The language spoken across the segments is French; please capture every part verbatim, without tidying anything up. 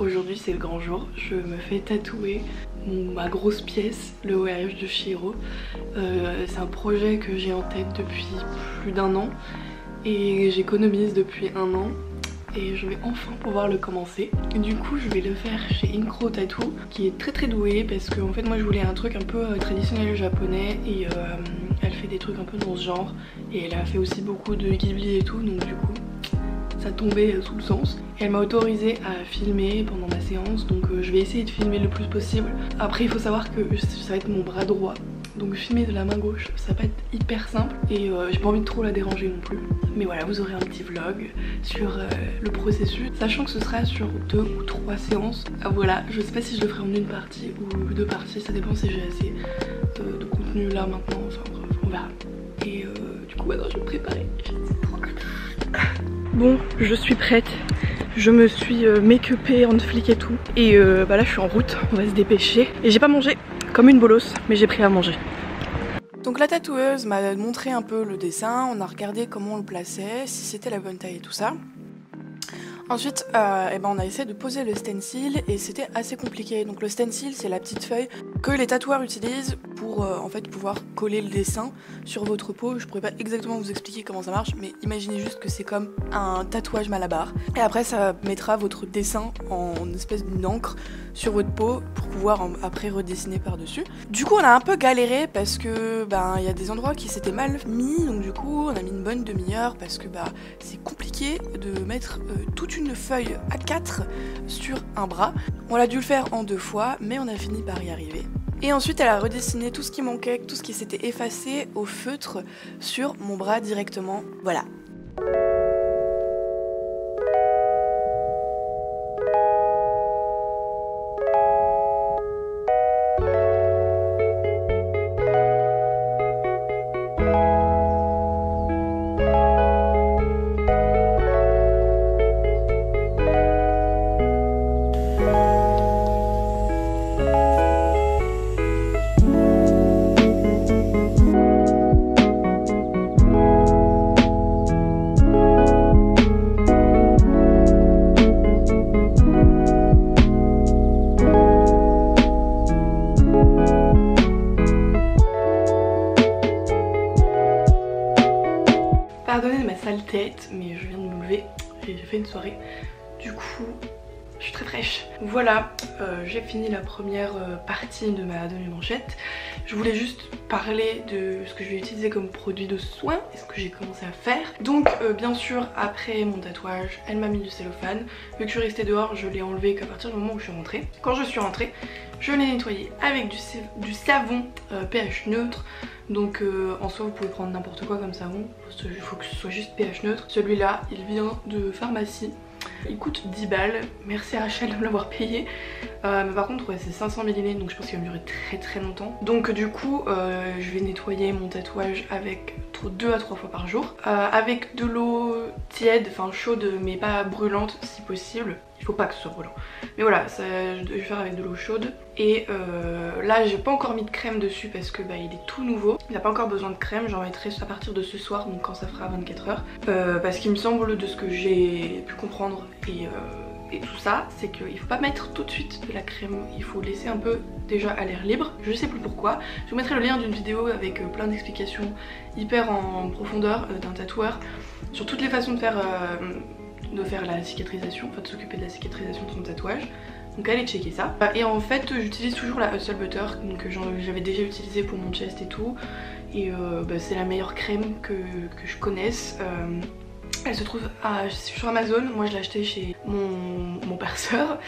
Aujourd'hui c'est le grand jour, je me fais tatouer mon, ma grosse pièce, le Voyage de Chihiro. Euh, c'est un projet que j'ai en tête depuis plus d'un an et j'économise depuis un an et je vais enfin pouvoir le commencer. Et du coup je vais le faire chez Incro Tattoo qui est très très douée parce que en fait moi je voulais un truc un peu traditionnel japonais et euh, elle fait des trucs un peu dans ce genre et elle a fait aussi beaucoup de Ghibli et tout, donc du coup ça tombait sous le sens. Et elle m'a autorisé à filmer pendant ma séance, donc euh, je vais essayer de filmer le plus possible. Après il faut savoir que ça va être mon bras droit, donc filmer de la main gauche ça va pas être hyper simple et euh, j'ai pas envie de trop la déranger non plus. Mais voilà, vous aurez un petit vlog sur euh, le processus, sachant que ce sera sur deux ou trois séances. Ah, voilà, je sais pas si je le ferai en une partie ou deux parties, ça dépend si j'ai assez de, de contenu là maintenant, enfin bref, on verra. Et euh, du coup, alors, je vais me préparer. Bon, je suis prête, je me suis euh, make-upée en flic et tout. Et euh, bah là je suis en route, on va se dépêcher. Et j'ai pas mangé, comme une bolosse, mais j'ai pris à manger. Donc la tatoueuse m'a montré un peu le dessin, on a regardé comment on le plaçait, si c'était la bonne taille et tout ça. Ensuite, euh, et ben on a essayé de poser le stencil et c'était assez compliqué. Donc le stencil, c'est la petite feuille que les tatoueurs utilisent pour euh, en fait pouvoir coller le dessin sur votre peau. Je pourrais pas exactement vous expliquer comment ça marche, mais imaginez juste que c'est comme un tatouage malabar. Et après, ça mettra votre dessin en espèce d'une encre sur votre peau pour pouvoir en, après redessiner par-dessus. Du coup, on a un peu galéré parce que ben il y a des endroits qui s'étaient mal mis, donc du coup, on a mis une bonne demi-heure parce que bah c'est compliqué de mettre euh, toute une une feuille A quatre sur un bras. On a dû le faire en deux fois mais on a fini par y arriver. Et ensuite elle a redessiné tout ce qui manquait, tout ce qui s'était effacé au feutre sur mon bras directement. Voilà. Pardonnez ma sale tête, mais je viens de me lever, j'ai fait une soirée, du coup je suis très fraîche. Voilà, euh, j'ai fini la première euh, partie de ma demi-manchette. Je voulais juste parler de ce que je vais utiliser comme produit de soin et ce que j'ai commencé à faire. Donc euh, bien sûr, après mon tatouage, elle m'a mis du cellophane. Vu que je suis restée dehors, je l'ai enlevé qu'à partir du moment où je suis rentrée. Quand je suis rentrée, je l'ai nettoyé avec du, du savon euh, pH neutre. Donc euh, en soi vous pouvez prendre n'importe quoi comme savon, il faut que ce soit juste pH neutre. Celui-là il vient de pharmacie, il coûte dix balles, merci à Rachel de me l'avoir payé. Euh, mais par contre ouais, c'est cinq cents millilitres, donc je pense qu'il va me durer très très longtemps. Donc du coup euh, je vais nettoyer mon tatouage avec deux à trois fois par jour. Euh, avec de l'eau tiède, enfin chaude mais pas brûlante si possible. Il faut pas que ce soit brûlant. Mais voilà, ça, je vais faire avec de l'eau chaude. Et euh, là j'ai pas encore mis de crème dessus parce que bah, il est tout nouveau. Il n'a pas encore besoin de crème, j'en mettrai à partir de ce soir, donc quand ça fera vingt-quatre heures. Euh, parce qu'il me semble, de ce que j'ai pu comprendre et... Euh, Et tout ça, c'est qu'il faut pas mettre tout de suite de la crème, il faut laisser un peu déjà à l'air libre, je sais plus pourquoi. Je vous mettrai le lien d'une vidéo avec plein d'explications hyper en profondeur d'un tatoueur sur toutes les façons de faire, euh, de faire la cicatrisation, enfin de s'occuper de la cicatrisation de son tatouage. Donc allez checker ça. Et en fait j'utilise toujours la Hustle Butter, donc j'avais déjà utilisé pour mon chest et tout. Et euh, bah, c'est la meilleure crème que, que je connaisse. Euh, Elle se trouve à, sur Amazon, moi je l'ai achetée chez mon, mon père-sœur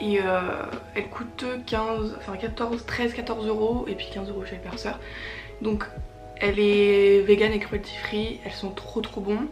et euh, elle coûte quinze, enfin quatorze, treize, quatorze euros et puis quinze euros chez le père-sœur. Donc elle est vegan et cruelty free, elles sont trop trop bons.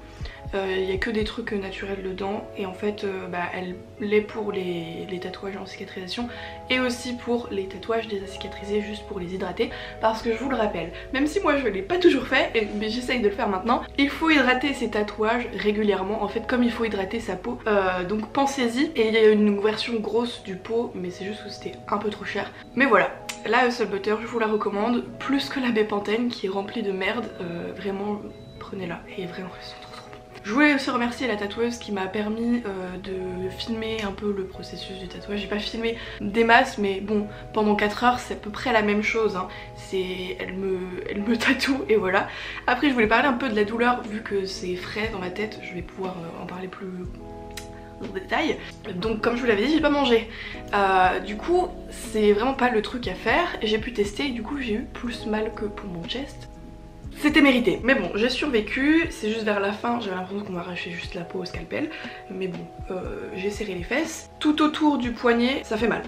Il euh, n'y a que des trucs naturels dedans et en fait euh, bah, elle l'est pour les, les tatouages en cicatrisation et aussi pour les tatouages déjà cicatrisés, juste pour les hydrater, parce que je vous le rappelle, même si moi je ne l'ai pas toujours fait et, mais j'essaye de le faire maintenant, il faut hydrater ses tatouages régulièrement en fait, comme il faut hydrater sa peau. Euh, donc pensez-y. Et il y a une version grosse du pot mais c'est juste que c'était un peu trop cher. Mais voilà, la Hustle Butter je vous la recommande plus que la Bepentaine qui est remplie de merde. Euh, vraiment prenez-la et vraiment elles sont trop. Je voulais aussi remercier la tatoueuse qui m'a permis euh, de filmer un peu le processus du tatouage. J'ai pas filmé des masses, mais bon, pendant quatre heures c'est à peu près la même chose, hein. C'est, elle me, elle me tatoue et voilà. Après je voulais parler un peu de la douleur, vu que c'est frais dans ma tête, je vais pouvoir euh, en parler plus en détail. Donc comme je vous l'avais dit, j'ai pas mangé, euh, du coup c'est vraiment pas le truc à faire. J'ai pu tester et du coup j'ai eu plus mal que pour mon chest. C'était mérité, mais bon, j'ai survécu. C'est juste vers la fin, j'avais l'impression qu'on m'arrachait juste la peau au scalpel, mais bon, euh, j'ai serré les fesses. Tout autour du poignet, ça fait mal,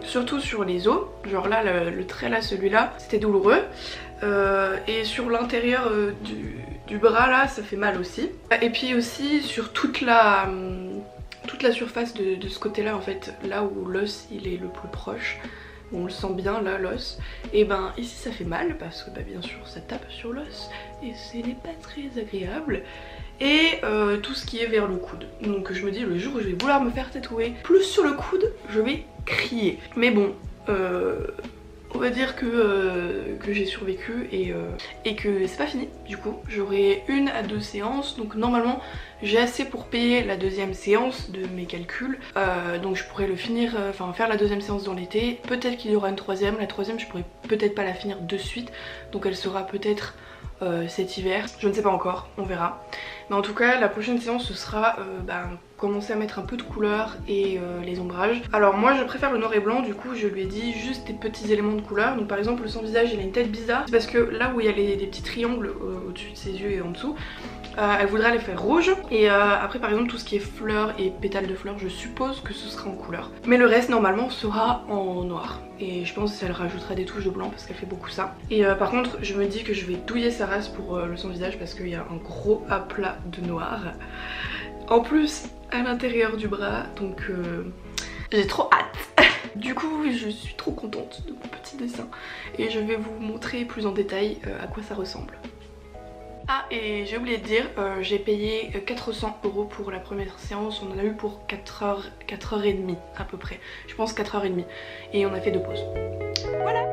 surtout sur les os, genre là, le, le trait là, celui-là, c'était douloureux, euh, et sur l'intérieur euh, du, du bras là, ça fait mal aussi. Et puis aussi sur toute la... Hum, toute la surface de, de ce côté là en fait, là où l'os il est le plus proche, on le sent bien là, l'os, et ben ici ça fait mal parce que bah, bien sûr ça tape sur l'os et ce n'est pas très agréable. Et euh, tout ce qui est vers le coude, donc je me dis le jour où je vais vouloir me faire tatouer plus sur le coude, je vais crier. Mais bon, euh, on va dire que, euh, que j'ai survécu et, euh, et que c'est pas fini. Du coup j'aurai une à deux séances, donc normalement j'ai assez pour payer la deuxième séance de mes calculs, euh, donc je pourrais le finir, enfin euh, faire la deuxième séance dans l'été. Peut-être qu'il y aura une troisième, la troisième je pourrais peut-être pas la finir de suite, donc elle sera peut-être euh, cet hiver, je ne sais pas encore, on verra. Mais en tout cas la prochaine séance ce sera euh, ben, commencer à mettre un peu de couleur et euh, les ombrages. Alors moi je préfère le noir et blanc, du coup je lui ai dit juste des petits éléments de couleur. Donc par exemple son visage il a une tête bizarre, c'est parce que là où il y a les, les petits triangles euh, au-dessus de ses yeux et en dessous, euh, elle voudrait les faire rouges. Et euh, après par exemple tout ce qui est fleurs et pétales de fleurs, je suppose que ce sera en couleur, mais le reste normalement sera en noir. Et je pense qu'elle rajoutera des touches de blanc parce qu'elle fait beaucoup ça. Et euh, par contre je me dis que je vais douiller sa race pour euh, le son visage, parce qu'il y a un gros aplat de noir en plus à l'intérieur du bras, donc euh, j'ai trop hâte. Du coup je suis trop contente de mon petit dessin et je vais vous montrer plus en détail euh, à quoi ça ressemble. Ah, et j'ai oublié de dire, euh, j'ai payé quatre cents euros pour la première séance, on en a eu pour quatre heures, quatre heures trente à peu près, je pense quatre heures trente, et on a fait deux pauses. Voilà.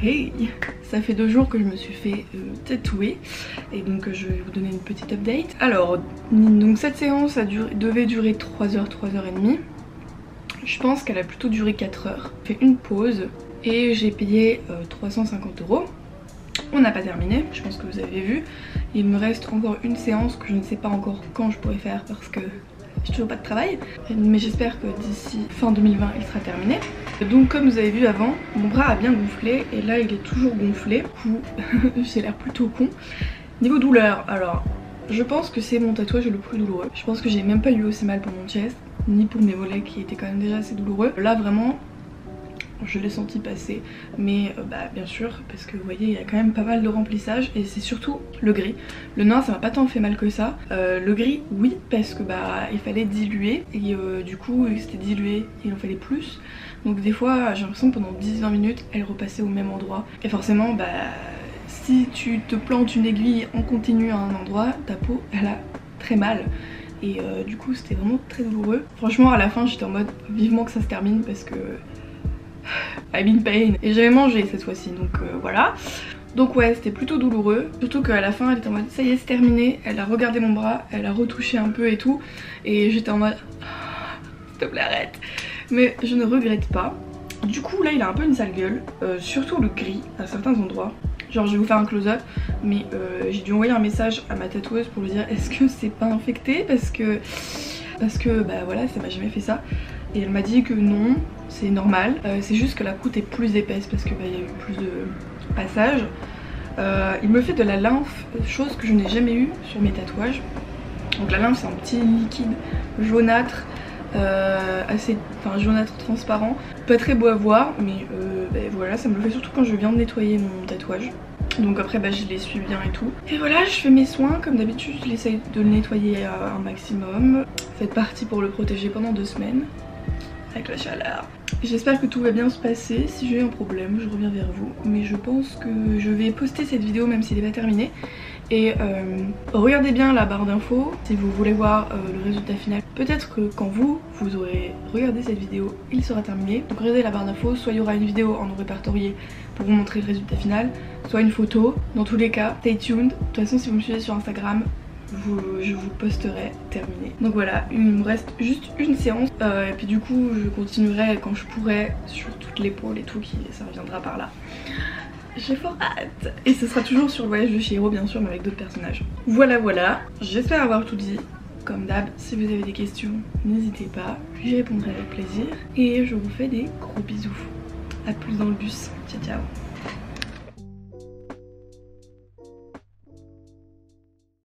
Hey, ça fait deux jours que je me suis fait euh, tatouer, et donc euh, je vais vous donner une petite update. Alors donc cette séance a duré, devait durer trois heures, trois heures trente. Je pense qu'elle a plutôt duré quatre heures. J'ai fait une pause et j'ai payé euh, trois cent cinquante euros. On n'a pas terminé, je pense que vous avez vu. Il me reste encore une séance que je ne sais pas encore quand je pourrai faire parce que j'ai toujours pas de travail, mais j'espère que d'ici fin deux mille vingt il sera terminé. Donc comme vous avez vu avant, mon bras a bien gonflé et là il est toujours gonflé. Du coup j'ai l'air plutôt con. Niveau douleur, alors je pense que c'est mon tatouage le plus douloureux. Je pense que j'ai même pas eu aussi mal pour mon chest, ni pour mes mollets qui étaient quand même déjà assez douloureux. Là vraiment je l'ai senti passer, mais euh, bah, bien sûr, parce que vous voyez il y a quand même pas mal de remplissage et c'est surtout le gris. Le noir ça m'a pas tant fait mal que ça, euh, le gris oui parce que bah il fallait diluer et euh, du coup c'était dilué, il en fallait plus, donc des fois j'ai l'impression que pendant dix à vingt minutes elle repassait au même endroit et forcément bah si tu te plantes une aiguille en continu à un endroit, ta peau elle a très mal. Et euh, du coup c'était vraiment très douloureux. Franchement à la fin j'étais en mode vivement que ça se termine parce que I'm in pain. Et j'avais mangé cette fois-ci donc euh, voilà. Donc ouais c'était plutôt douloureux. Surtout qu'à la fin elle était en mode ça y est c'est terminé. Elle a regardé mon bras, elle a retouché un peu et tout. Et j'étais en mode s'il te plaît arrête. Mais je ne regrette pas. Du coup là il a un peu une sale gueule. Euh, surtout le gris à certains endroits. Genre je vais vous faire un close-up mais euh, j'ai dû envoyer un message à ma tatoueuse pour lui dire est-ce que c'est pas infecté parce que parce que bah voilà ça m'a jamais fait ça et elle m'a dit que non c'est normal, euh, c'est juste que la croûte est plus épaisse parce que bah il y a eu plus de passages. Euh, il me fait de la lymphe, chose que je n'ai jamais eue sur mes tatouages. Donc la lymphe c'est un petit liquide jaunâtre, euh, assez, enfin jaunâtre transparent, pas très beau à voir mais euh, Bah voilà, ça me le fait surtout quand je viens de nettoyer mon tatouage. Donc après bah je l'essuie bien et tout. Et voilà, je fais mes soins comme d'habitude, j'essaye de le nettoyer à un maximum. Cette partie pour le protéger pendant deux semaines avec la chaleur. J'espère que tout va bien se passer. Si j'ai un problème, je reviens vers vous. Mais je pense que je vais poster cette vidéo même s'il n'est pas terminé. Et euh, regardez bien la barre d'infos si vous voulez voir euh, le résultat final. Peut-être que quand vous, vous aurez regardé cette vidéo, il sera terminé. Donc regardez la barre d'infos, soit il y aura une vidéo en répertorié pour vous montrer le résultat final, soit une photo. Dans tous les cas, stay tuned. De toute façon, si vous me suivez sur Instagram, vous, je vous posterai terminé. Donc voilà, il me reste juste une séance. Euh, et puis du coup, je continuerai quand je pourrai sur toute l'épaule et tout, qui, ça reviendra par là. J'ai fort hâte. Et ce sera toujours sur le voyage de Chihiro bien sûr mais avec d'autres personnages. Voilà voilà, j'espère avoir tout dit. Comme d'hab, si vous avez des questions, n'hésitez pas, j'y répondrai avec plaisir. Et je vous fais des gros bisous. A plus dans le bus, ciao ciao.